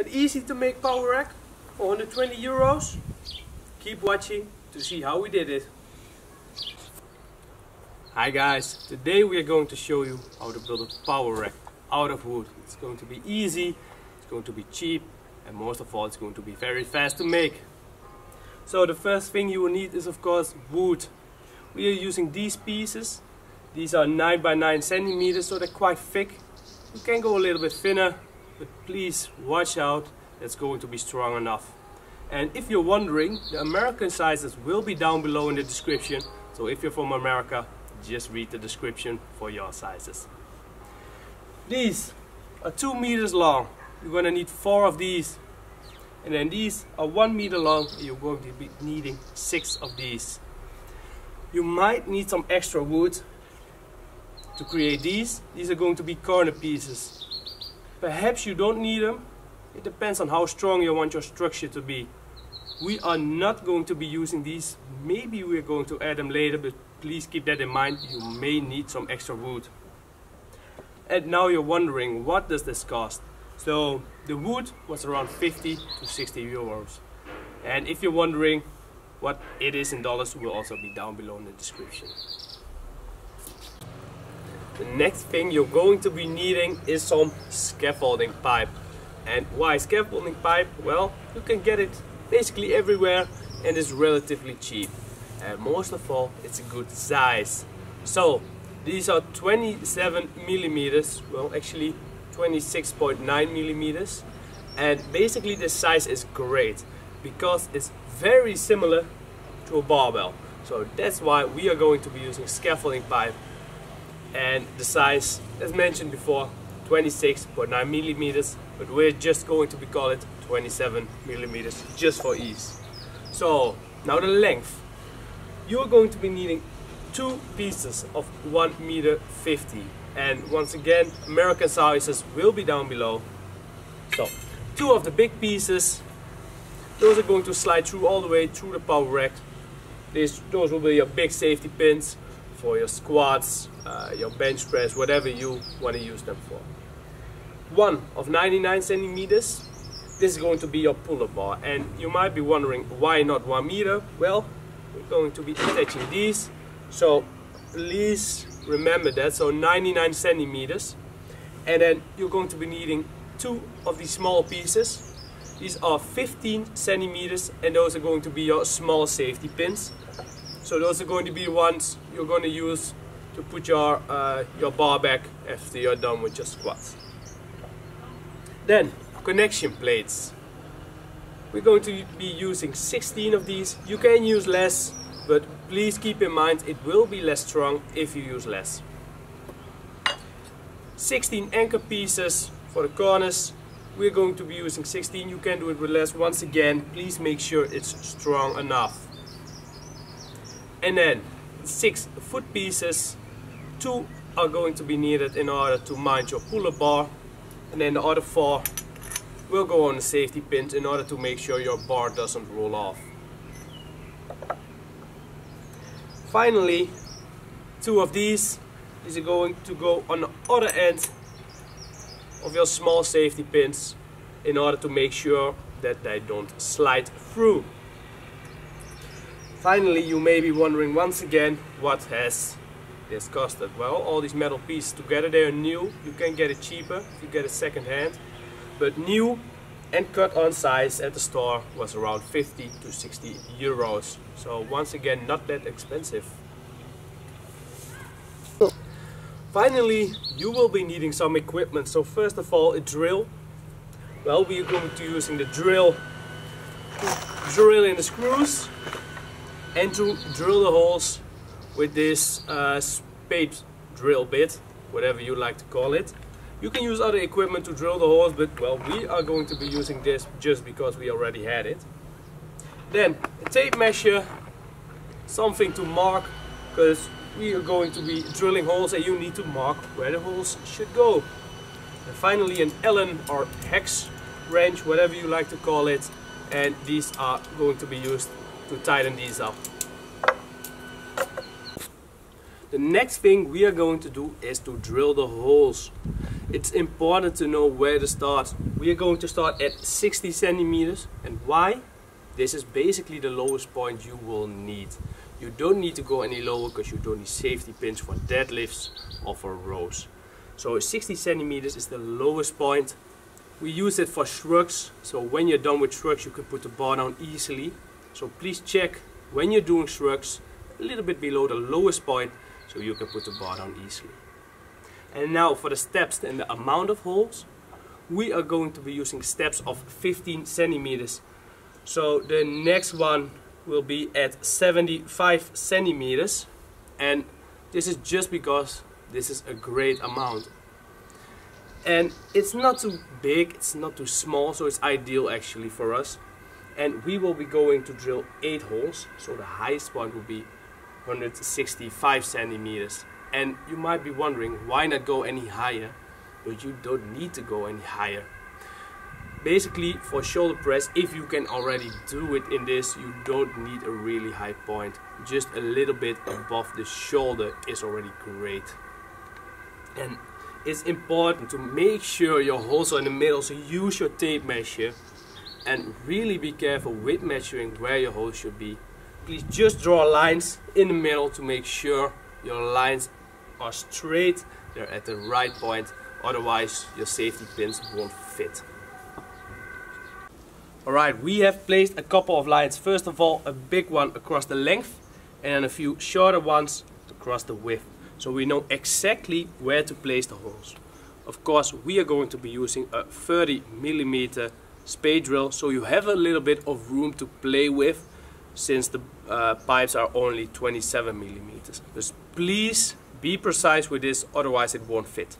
An easy to make power rack for 120 euros. Keep watching to see how we did it. Hi guys, today we are going to show you how to build a power rack out of wood. It's going to be easy, it's going to be cheap, and most of all it's going to be very fast to make. So the first thing you will need is of course wood. We are using these pieces. These are 9 by 9 centimeters, so they're quite thick. You can go a little bit thinner, but please watch out, that's going to be strong enough. And if you're wondering, the American sizes will be down below in the description. So if you're from America, just read the description for your sizes. These are 2 meters long. You're going to need 4 of these. And then these are 1 meter long. You're going to be needing 6 of these. You might need some extra wood to create these. These are going to be corner pieces. Perhaps you don't need them. It depends on how strong you want your structure to be. We are not going to be using these. Maybe we're going to add them later, but please keep that in mind. You may need some extra wood. And now you're wondering, what does this cost? So the wood was around 50 to 60 euros. And if you're wondering what it is in dollars, will also be down below in the description. The next thing you're going to be needing is some scaffolding pipe. And why scaffolding pipe? Well, you can get it basically everywhere and it's relatively cheap. And most of all, it's a good size. So these are 27 millimeters, well actually 26.9 millimeters. And basically the size is great because it's very similar to a barbell. So that's why we are going to be using scaffolding pipe. And the size, as mentioned before, 26.9 millimeters, but we're just going to be call it 27 millimeters just for ease. So now the length, you're going to be needing 2 pieces of 1 meter 50, and once again American sizes will be down below. So 2 of the big pieces, those are going to slide through all the way through the power rack. Those will be your big safety pins for your squats, your bench press, whatever you want to use them for. 1 of 99 centimeters, this is going to be your pull-up bar. And you might be wondering, why not 1 meter? Well, we're going to be attaching these. So please remember that, so 99 centimeters. And then you're going to be needing 2 of these small pieces. These are 15 centimeters and those are going to be your small safety pins. So those are going to be the ones you're going to use to put your bar back after you're done with your squats. Then connection plates. We're going to be using 16 of these. You can use less, but please keep in mind it will be less strong if you use less. 16 anchor pieces for the corners. We're going to be using 16. You can do it with less. Once again, please make sure it's strong enough. And then 6 foot pieces, 2 are going to be needed in order to mount your pull-up bar, and then the other 4 will go on the safety pins in order to make sure your bar doesn't roll off. Finally, 2 of these are going to go on the other end of your small safety pins in order to make sure that they don't slide through. Finally, you may be wondering once again, what has this costed? Well, all these metal pieces together, they are new. You can get it cheaper if you get it second hand. But new and cut on size at the store was around 50 to 60 euros. So once again, not that expensive. Finally, you will be needing some equipment. So first of all, a drill. Well, we are going to be using the drill to drill in the screws and to drill the holes with this spade drill bit, whatever you like to call it. You can use other equipment to drill the holes, but well, we are going to be using this just because we already had it. Then a tape measure, something to mark, because we are going to be drilling holes and you need to mark where the holes should go. And finally an Allen or hex wrench, whatever you like to call it, and these are going to be used to tighten these up. The next thing we are going to do is to drill the holes. it's important to know where to start. We are going to start at 60 centimeters. And why? This is basically the lowest point you will need. You don't need to go any lower because you don't need safety pins for deadlifts or for rows. So 60 centimeters is the lowest point. We use it for shrugs, so when you're done with shrugs you can put the bar down easily. So please check when you're doing shrugs a little bit below the lowest point so you can put the bar down easily. And now for the steps and the amount of holds, we are going to be using steps of 15 centimeters. So the next one will be at 75 centimeters, and this is just because this is a great amount. And it's not too big, it's not too small, so it's ideal actually for us. And we will be going to drill 8 holes, so the highest point will be 165 centimeters. And you might be wondering, why not go any higher? But you don't need to go any higher. Basically, for shoulder press, if you can already do it in this, you don't need a really high point. Just a little bit above the shoulder is already great. And it's important to make sure your holes are in the middle, so use your tape measure and really be careful with measuring where your holes should be. Please just draw lines in the middle to make sure your lines are straight, they're at the right point, otherwise your safety pins won't fit. Alright, we have placed a couple of lines. First of all, a big one across the length and a few shorter ones across the width. So we know exactly where to place the holes. Of course, we are going to be using a 30 millimeter spade drill, so you have a little bit of room to play with since the pipes are only 27 millimeters. But please be precise with this, otherwise it won't fit.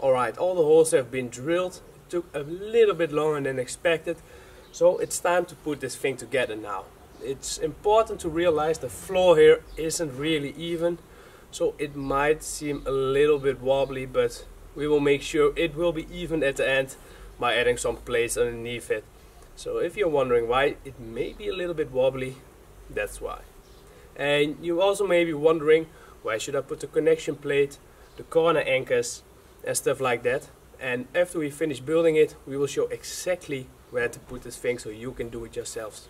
Alright, all the holes have been drilled. Took a little bit longer than expected, so it's time to put this thing together now. It's important to realize the floor here isn't really even, so it might seem a little bit wobbly, but we will make sure it will be even at the end by adding some plates underneath it. So if you're wondering why it may be a little bit wobbly, that's why. And you also may be wondering, where should I put the connection plate, the corner anchors and stuff like that. And after we finish building it, we will show exactly where to put this thing so you can do it yourselves.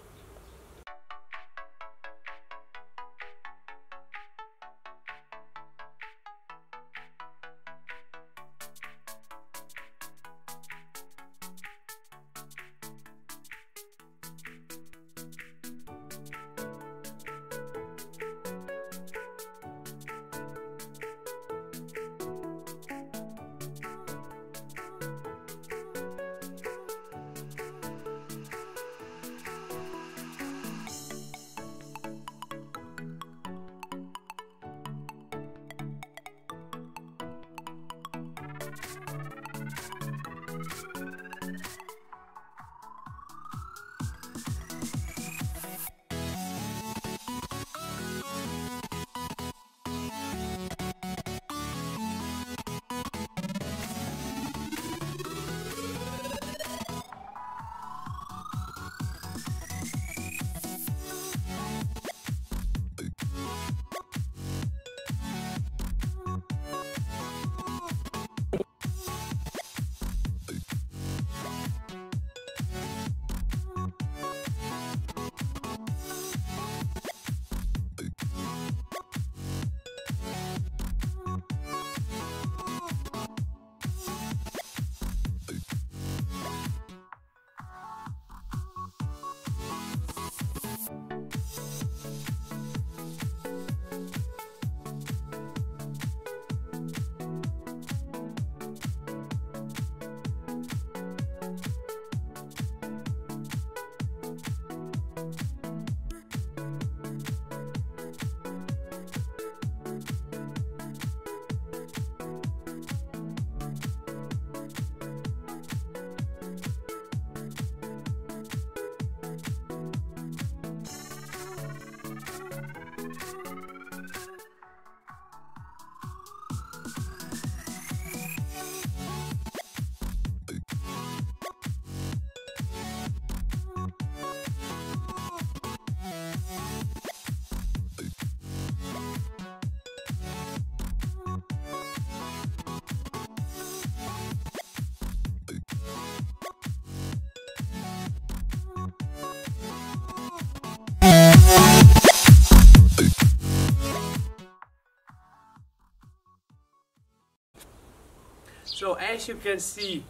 as you can see,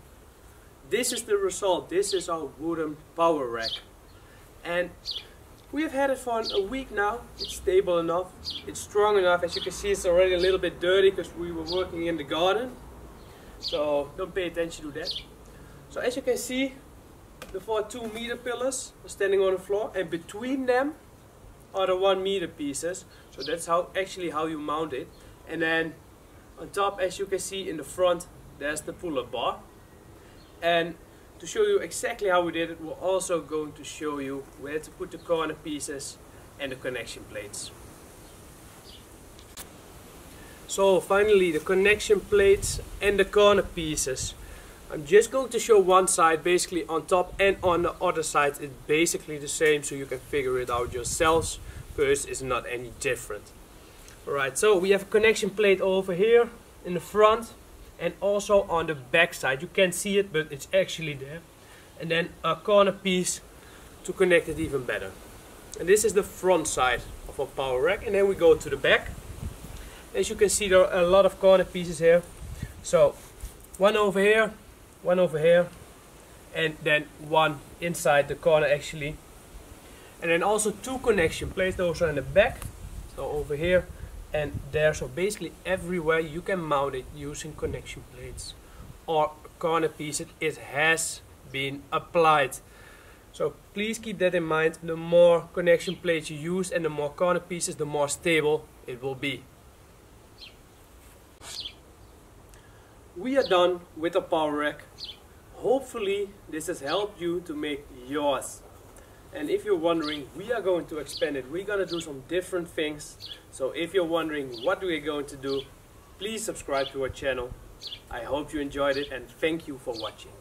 this is the result. This is our wooden power rack, and we've had it for a week now. It's stable enough, it's strong enough. As you can see, it's already a little bit dirty because we were working in the garden, so don't pay attention to that. So as you can see, the four 2-meter pillars are standing on the floor, and between them are the 1-meter pieces. So that's how you mount it. And then on top, as you can see in the front, there's the pull-up bar. And to show you exactly how we did it, we're also going to show you where to put the corner pieces and the connection plates. So finally, the connection plates and the corner pieces. I'm just going to show one side, basically on top, and on the other side it's basically the same, so you can figure it out yourselves. First, it's not any different. Alright, so we have a connection plate over here in the front, and also on the back side. You can't see it, but it's actually there. And then a corner piece to connect it even better. And this is the front side of our power rack. And then we go to the back. As you can see, there are a lot of corner pieces here. So one over here, and then one inside the corner actually. And then also 2 connection plates. Those are in the back, so over here and there. So basically everywhere you can mount it using connection plates or corner pieces, it has been applied. So please keep that in mind. The more connection plates you use and the more corner pieces, the more stable it will be. We are done with the power rack. Hopefully this has helped you to make yours. And if you're wondering, we are going to expand it. We're going to do some different things. So if you're wondering what we're going to do, please subscribe to our channel. I hope you enjoyed it, and thank you for watching.